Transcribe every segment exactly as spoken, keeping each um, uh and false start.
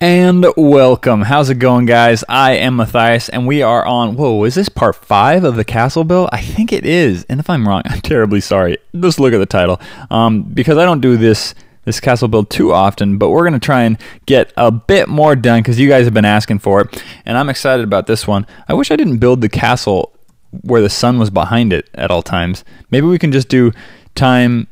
And welcome. How's it going, guys? I am Matthias, and we are on, whoa, is this part five of the castle build? I think it is, and if I'm wrong, I'm terribly sorry. Just look at the title, um, because I don't do this this castle build too often, but we're going to try and get a bit more done, because you guys have been asking for it, and I'm excited about this one. I wish I didn't build the castle where the sun was behind it at all times. Maybe we can just do time,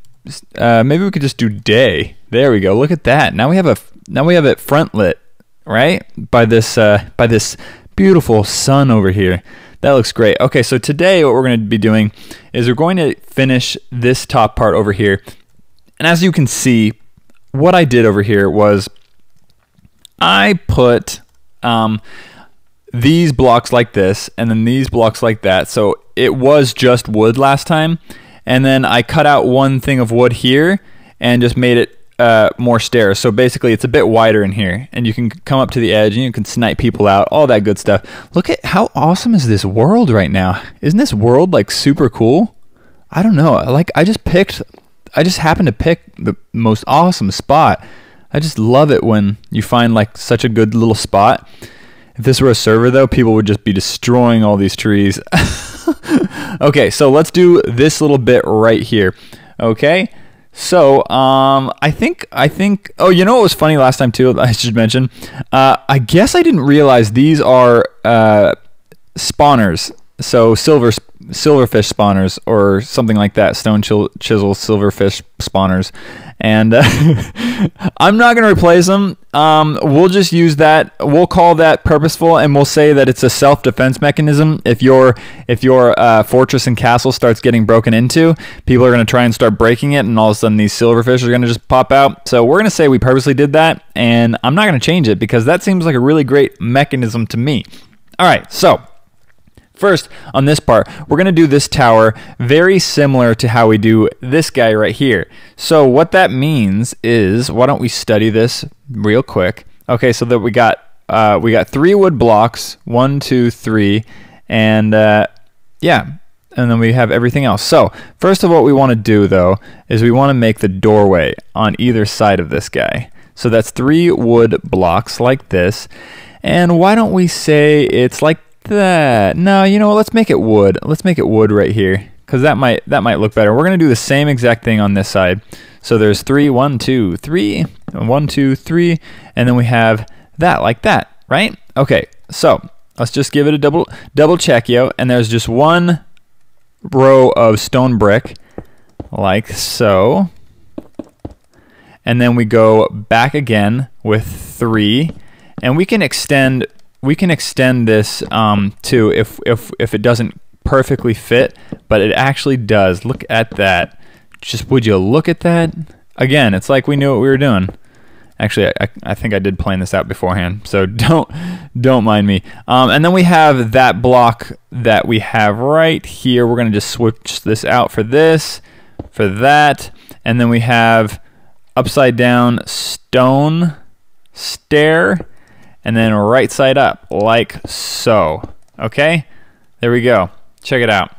uh, maybe we could just do day. There we go, look at that. Now we have a Now we have it front lit, right? By this uh, by this beautiful sun over here. That looks great. Okay, so today what we're going to be doing is we're going to finish this top part over here. And as you can see, what I did over here was I put um, these blocks like this and then these blocks like that. So it was just wood last time. And then I cut out one thing of wood here and just made it Uh, more stairs. So basically it's a bit wider in here and you can come up to the edge and you can snipe people out, all that good stuff. Look at how awesome is this world right now. Isn't this world like super cool? I don't know. Like I just picked, I just happened to pick the most awesome spot. I just love it when you find like such a good little spot. If this were a server though, people would just be destroying all these trees. Okay, so let's do this little bit right here. Okay. So, um, I think, I think, oh, you know what was funny last time too, I should mention, uh, I guess I didn't realize these are, uh, spawners, so silver, silverfish spawners, or something like that, stone chisel, silverfish spawners, and, uh, I'm not going to replace them, um, we'll just use that, we'll call that purposeful, and we'll say that it's a self-defense mechanism. If your, if your, uh, fortress and castle starts getting broken into, people are going to try and start breaking it, and all of a sudden these silverfish are going to just pop out, so we're going to say we purposely did that, and I'm not going to change it, because that seems like a really great mechanism to me. Alright, so, first, on this part, we're going to do this tower very similar to how we do this guy right here. So what that means is, why don't we study this real quick? Okay, so that we got uh, we got three wood blocks, one, two, three, and uh, yeah, and then we have everything else. So first of all, what we want to do though is we want to make the doorway on either side of this guy. So that's three wood blocks like this, and why don't we say it's like that. No, you know what, let's make it wood. Let's make it wood right here, because that might that might look better. We're going to do the same exact thing on this side. So there's three, one, two, three, one, two, three, and then we have that like that, right? Okay, so let's just give it a double double check, yo, and there's just one row of stone brick like so. And then we go back again with three, and we can extend We can extend this um, too if, if, if it doesn't perfectly fit, but it actually does. Look at that. Just would you look at that? Again, it's like we knew what we were doing. Actually, I, I think I did plan this out beforehand, so don't don't mind me. Um, and then we have that block that we have right here. We're going to just switch this out for this, for that, and then we have upside down stone stair, and then right side up, like so. Okay, there we go. Check it out.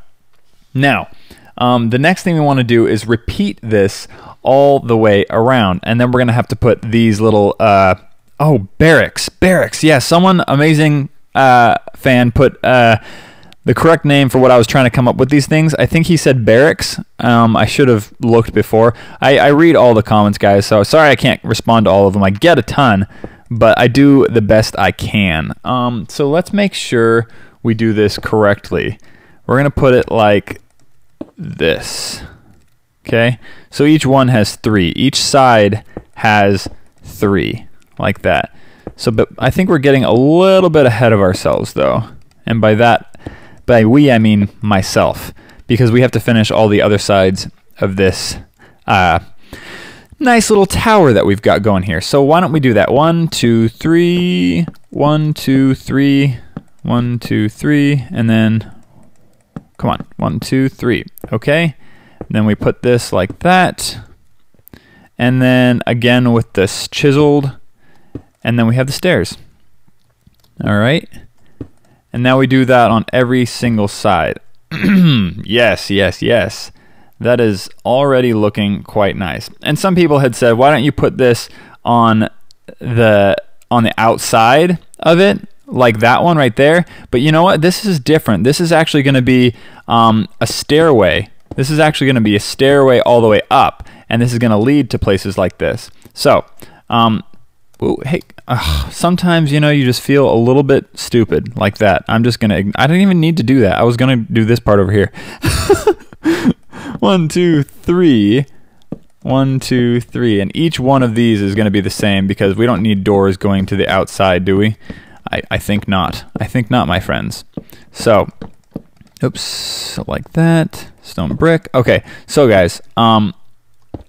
Now, um, the next thing we want to do is repeat this all the way around, and then we're gonna have to put these little, uh, oh, barracks, barracks. Yeah, someone amazing uh, fan put uh, the correct name for what I was trying to come up with these things. I think he said barracks. Um, I should have looked before. I, I read all the comments, guys, so sorry I can't respond to all of them. I get a ton, but I do the best I can. Um, so let's make sure we do this correctly. We're gonna put it like this, okay? So each one has three. Each side has three, like that. So, but I think we're getting a little bit ahead of ourselves though. And by that, by we, I mean myself, because we have to finish all the other sides of this uh, nice little tower that we've got going here. So why don't we do that? One, two, three, one, two, three, one, two, three, and then, come on, one, two, three, okay? And then we put this like that, and then again with this chiseled, and then we have the stairs. All right, and now we do that on every single side. Yes, yes, yes. That is already looking quite nice. And some people had said, why don't you put this on the on the outside of it, like that one right there. But you know what? This is different. This is actually going to be um, a stairway. This is actually going to be a stairway all the way up, and this is going to lead to places like this. So, um, ooh, hey, uh, sometimes, you know, you just feel a little bit stupid like that. I'm just going to, I didn't even need to do that. I was going to do this part over here. One, two, three. One, two, three. And each one of these is going to be the same because we don't need doors going to the outside, do we? I, I think not. I think not, my friends. So, oops, like that. Stone brick. Okay, so guys, um,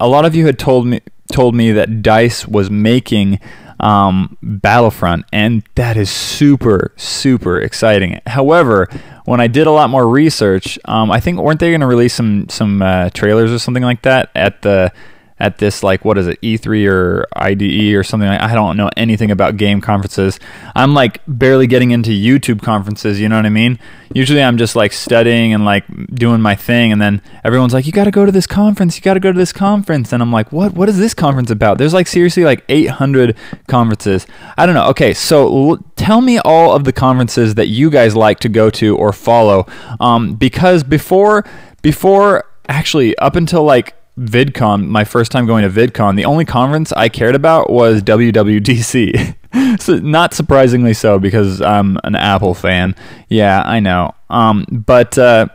a lot of you had told me told me that DICE was making um, Battlefront, and that is super, super exciting. However, when I did a lot more research, um, I think, weren't they going to release some some uh, trailers or something like that at the at this, like, what is it, E three or I D E or something? Like, I don't know anything about game conferences. I'm like barely getting into YouTube conferences, you know what I mean? Usually I'm just like studying and like doing my thing, and then everyone's like, you gotta go to this conference, you gotta go to this conference. And I'm like, what, what is this conference about? There's like seriously like eight hundred conferences. I don't know. Okay, so l tell me all of the conferences that you guys like to go to or follow. Um, because before, before actually up until like VidCon, my first time going to VidCon, the only conference I cared about was W W D C. So, not surprisingly so, because I'm an Apple fan. Yeah, I know. Um, but uh,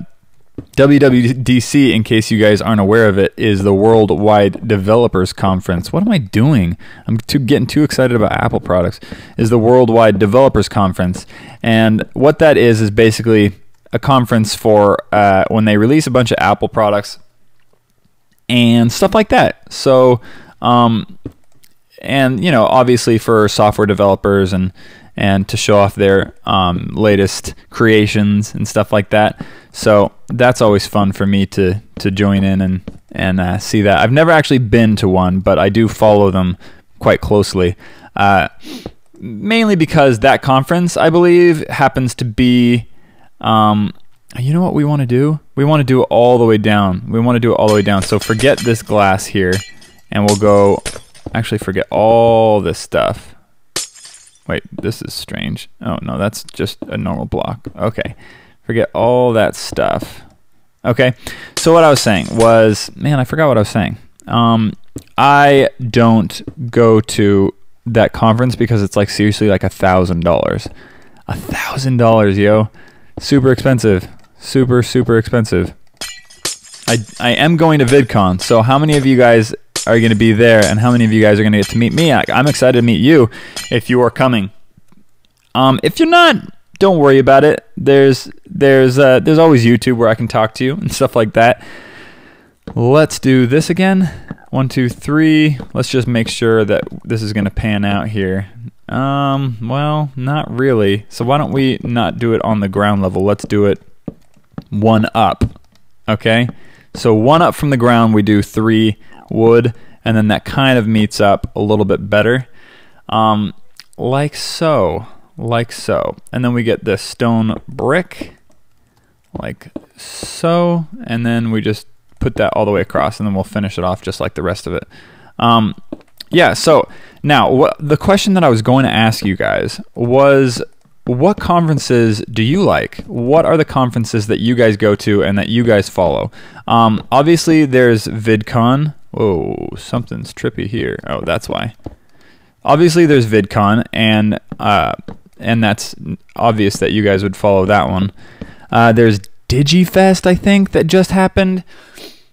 W W D C, in case you guys aren't aware of it, is the Worldwide Developers Conference. What am I doing? I'm too, getting too excited about Apple products. Is the Worldwide Developers Conference. And what that is is basically a conference for uh, when they release a bunch of Apple products and stuff like that. So, um, and you know, obviously for software developers and and to show off their um, latest creations and stuff like that. So that's always fun for me to to join in and and uh, see that. I've never actually been to one, but I do follow them quite closely, uh, mainly because that conference, I believe, happens to be. Um, You know what we want to do? We want to do it all the way down. We want to do it all the way down. So forget this glass here, and we'll go, actually forget all this stuff. Wait, this is strange. Oh, no, that's just a normal block. Okay, forget all that stuff. Okay, so what I was saying was, man, I forgot what I was saying. Um, I don't go to that conference because it's like seriously like a thousand dollars. a thousand dollars, yo. Super expensive. Super, super expensive. I, I am going to VidCon, so how many of you guys are going to be there, and how many of you guys are going to get to meet me? I, I'm excited to meet you if you are coming. Um, if you're not, don't worry about it. There's there's uh, there's always YouTube where I can talk to you and stuff like that. Let's do this again. One, two, three. Let's just make sure that this is going to pan out here. Um, well, not really. So why don't we not do it on the ground level? Let's do it one up, okay? So one up from the ground, we do three wood, and then that kind of meets up a little bit better. Um, like so, like so. And then we get the stone brick, like so, and then we just put that all the way across, and then we'll finish it off just like the rest of it. Um, yeah, so now what, the question that I was going to ask you guys was, what conferences do you like? What are the conferences that you guys go to and that you guys follow? Um, obviously, there's VidCon. Whoa, something's trippy here. Oh, that's why. Obviously, there's VidCon, and uh, and that's obvious that you guys would follow that one. Uh, there's Digifest, I think, that just happened.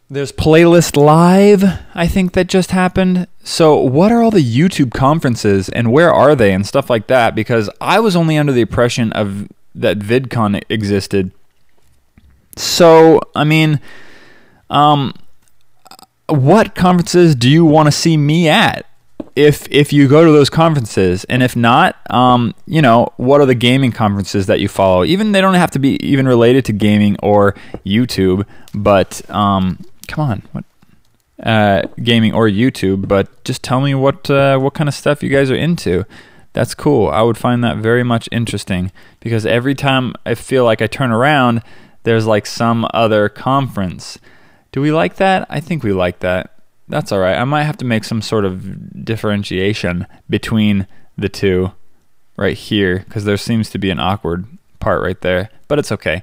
There's Playlist Live, I think, that just happened. So what are all the YouTube conferences, and where are they and stuff like that? Because I was only under the impression of that VidCon existed. So, I mean, um, what conferences do you want to see me at if if you go to those conferences? And if not, um, you know, what are the gaming conferences that you follow? Even they don't have to be even related to gaming or YouTube, but... Um, come on, what, uh, gaming or YouTube, but just tell me what uh, what kind of stuff you guys are into. That's cool. I would find that very much interesting, because every time I feel like I turn around, there's like some other conference. Do we like that? I think we like that. That's all right. I might have to make some sort of differentiation between the two right here, because there seems to be an awkward part right there, but it's okay.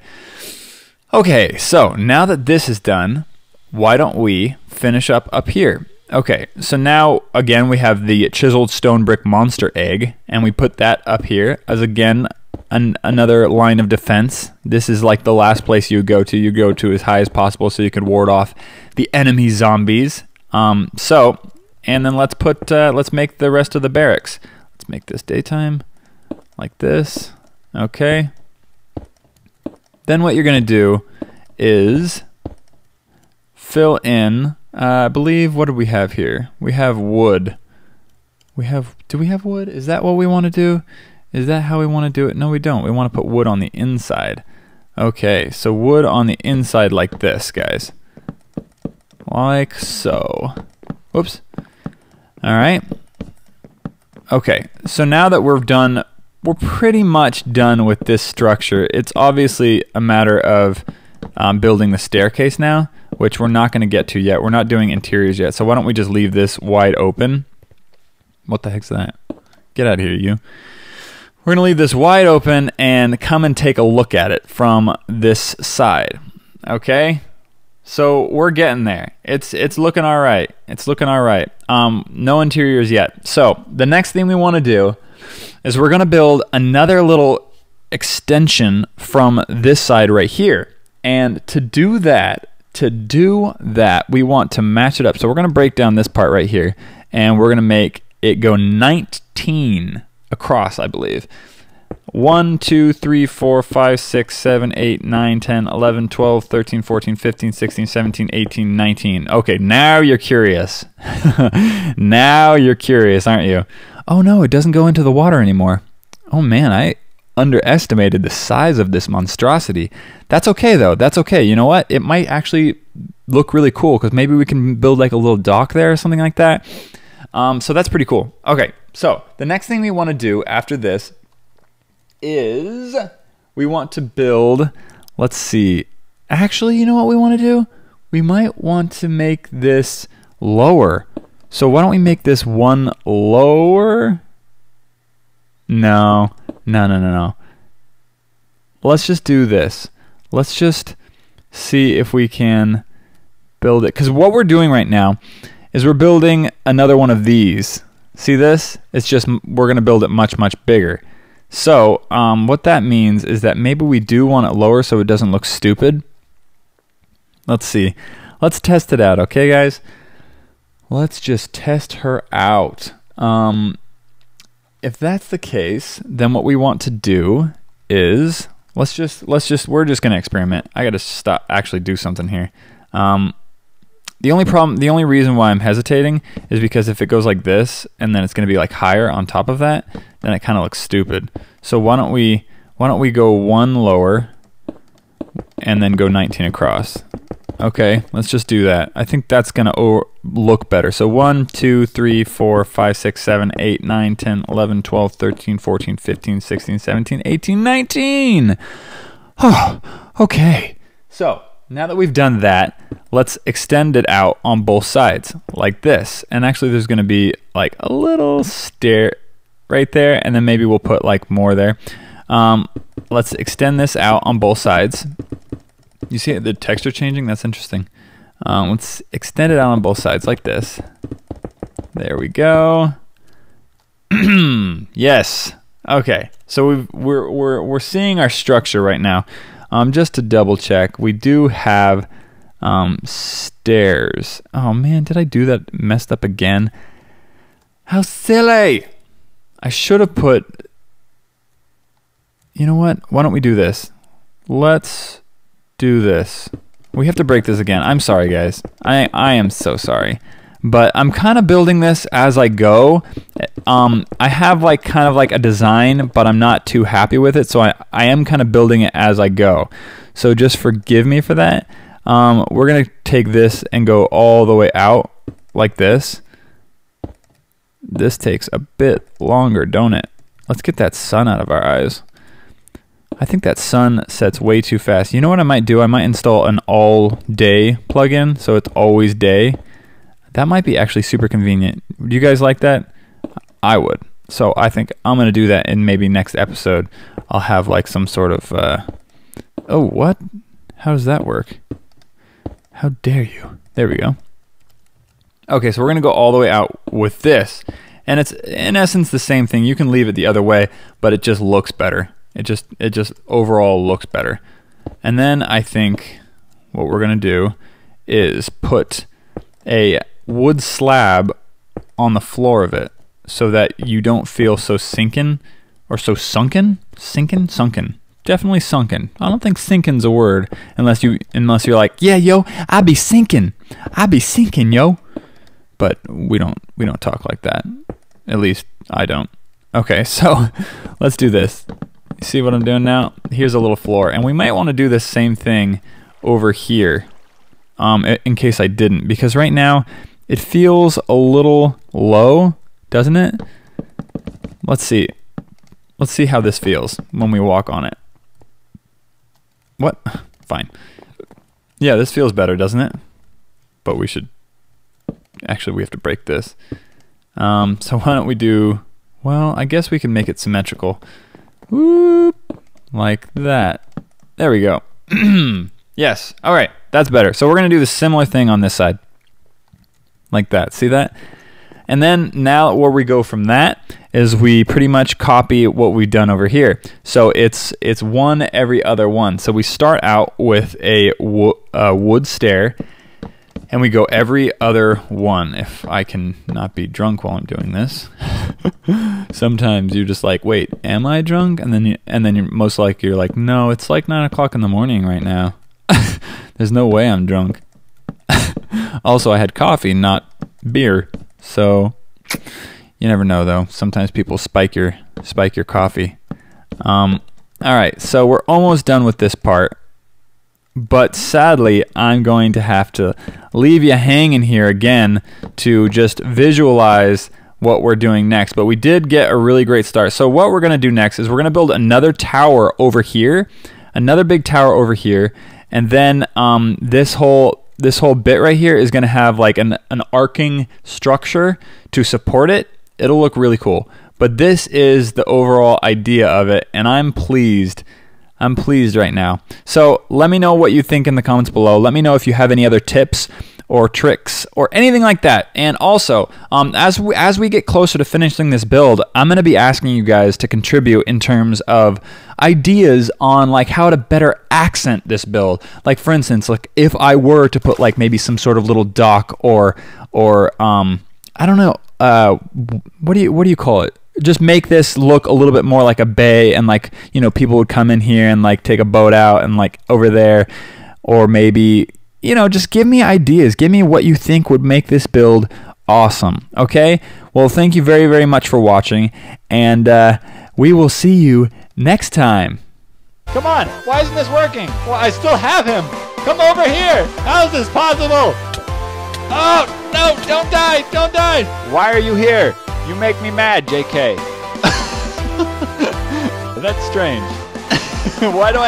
Okay, so now that this is done, why don't we finish up up here? Okay, so now again we have the chiseled stone brick monster egg, and we put that up here as again an, another line of defense. This is like the last place you go to. You go to as high as possible so you can ward off the enemy zombies. Um, so, and then let's put uh, let's make the rest of the barracks. Let's make this daytime like this. Okay. Then what you're gonna do is fill in. Uh, I believe, what do we have here? We have wood. We have, do we have wood? Is that what we want to do? Is that how we want to do it? No, we don't. We want to put wood on the inside. Okay, so wood on the inside like this, guys. Like so. Whoops. All right. Okay, so now that we're done, we're pretty much done with this structure. It's obviously a matter of um, building the staircase now, which we're not going to get to yet. We're not doing interiors yet, so why don't we just leave this wide open? What the heck's that? Get out of here, you. We're going to leave this wide open and come and take a look at it from this side. Okay? So we're getting there. It's it's looking all right. It's looking all right. Um, no interiors yet. So the next thing we want to do is we're going to build another little extension from this side right here. And to do that, To do that, we want to match it up. So we're going to break down this part right here, and we're going to make it go nineteen across, I believe. one, two, three, four, five, six, seven, eight, nine, ten, eleven, twelve, thirteen, fourteen, fifteen, sixteen, seventeen, eighteen, nineteen. Okay, now you're curious. Now you're curious, aren't you? Oh no, it doesn't go into the water anymore. Oh man, I underestimated the size of this monstrosity. That's okay though, that's okay. You know what? It might actually look really cool because maybe we can build like a little dock there or something like that. Um, so that's pretty cool. Okay, so the next thing we want to do after this is we want to build, let's see. Actually, you know what we want to do? We might want to make this lower. So why don't we make this one lower? No. No, no, no, no. Let's just do this. Let's just see if we can build it. Because what we're doing right now is we're building another one of these. See this? It's just we're going to build it much, much bigger. So um, what that means is that maybe we do want it lower so it doesn't look stupid. Let's see. Let's test it out, okay, guys? Let's just test her out. Um... If that's the case, then what we want to do is let's just let's just we're just gonna experiment. I gotta stop actually do something here. Um, the only problem, the only reason why I'm hesitating is because if it goes like this and then it's gonna be like higher on top of that, then it kind of looks stupid. So why don't we why don't we go one lower and then go nineteen across? Okay, let's just do that. I think that's going to look better. So one, two, three, four, five, six, seven, eight, nine, ten, eleven, twelve, thirteen, fourteen, fifteen, sixteen, seventeen, eighteen, nineteen. Oh, okay. So now that we've done that, let's extend it out on both sides like this. And actually there's going to be like a little stair right there. And then maybe we'll put like more there. Um, let's extend this out on both sides. You see the texture changing? That's interesting. Um, let's extend it out on both sides like this. There we go. Yes. Okay. So we've, we're we're we're seeing our structure right now. Um, just to double check, we do have um, stairs. Oh man, did I do that messed up again? How silly! I should have put. You know what? Why don't we do this? Let's. Do this. We have to break this again. I'm sorry, guys. I I am so sorry, but I'm kind of building this as I go. Um, I have like kind of like a design, but I'm not too happy with it, so I I am kind of building it as I go. So just forgive me for that. Um, we're gonna take this and go all the way out like this. This takes a bit longer, don't it? Let's get that sun out of our eyes. I think that sun sets way too fast. You know what I might do? I might install an all-day plugin, so it's always day. That might be actually super convenient. Would you guys like that? I would. So I think I'm going to do that in maybe next episode. I'll have like some sort of, uh, oh, what? How does that work? How dare you? There we go. Okay, so we're going to go all the way out with this. And it's in essence the same thing. You can leave it the other way, but it just looks better. It just, it just overall looks better. And then I think what we're going to do is put a wood slab on the floor of it so that you don't feel so sinking or so sunken, sinking, sunken, definitely sunken. I don't think sinking's a word unless you, unless you're like, yeah, yo, I be sinking, I be sinking, yo. But we don't, we don't talk like that. At least I don't. Okay, so let's do this. See what I'm doing now? Here's a little floor, and we might want to do the same thing over here um, in case I didn't, because right now it feels a little low, doesn't it? Let's see. Let's see how this feels when we walk on it. What? Fine. Yeah, this feels better, doesn't it? But we should... Actually, we have to break this. Um, so why don't we do... Well, I guess we can make it symmetrical. Whoop, like that. There we go. Yes. All right. That's better. So we're going to do the similar thing on this side. Like that. See that? And then now where we go from that is we pretty much copy what we've done over here. So it's it's one every other one. So we start out with a wo uh, wood stair, and we go every other one. If I can not be drunk while I'm doing this. Sometimes you're just like, wait, am I drunk? And then you, and then you're most likely you're like, no, it's like nine o'clock in the morning right now. There's no way I'm drunk. Also, I had coffee, not beer. So you never know though. Sometimes people spike your spike your coffee. Um, all right, so we're almost done with this part. But sadly, I'm going to have to leave you hanging here again to just visualize what we're doing next. But we did get a really great start. So what we're going to do next is we're going to build another tower over here, another big tower over here, and then um, this whole this whole bit right here is going to have like an, an arcing structure to support it. It'll look really cool. But this is the overall idea of it, and I'm pleased. I'm pleased right now. So let me know what you think in the comments below. Let me know if you have any other tips or tricks or anything like that. And also, um, as we, as we get closer to finishing this build, I'm going to be asking you guys to contribute in terms of ideas on like how to better accent this build. Like for instance, like if I were to put like maybe some sort of little dock or or um, I don't know, uh, what do you what do you call it? Just make this look a little bit more like a bay, and like, you know, people would come in here and like take a boat out and like over there, or maybe, you know, just give me ideas. Give me what you think would make this build awesome. Okay. Well, thank you very, very much for watching, and uh, we will see you next time. Come on. Why isn't this working? Well, I still have him. Come over here. How is this possible? Oh, no, don't die. Don't die. Why are you here? You make me mad, J K. That's strange. Why do I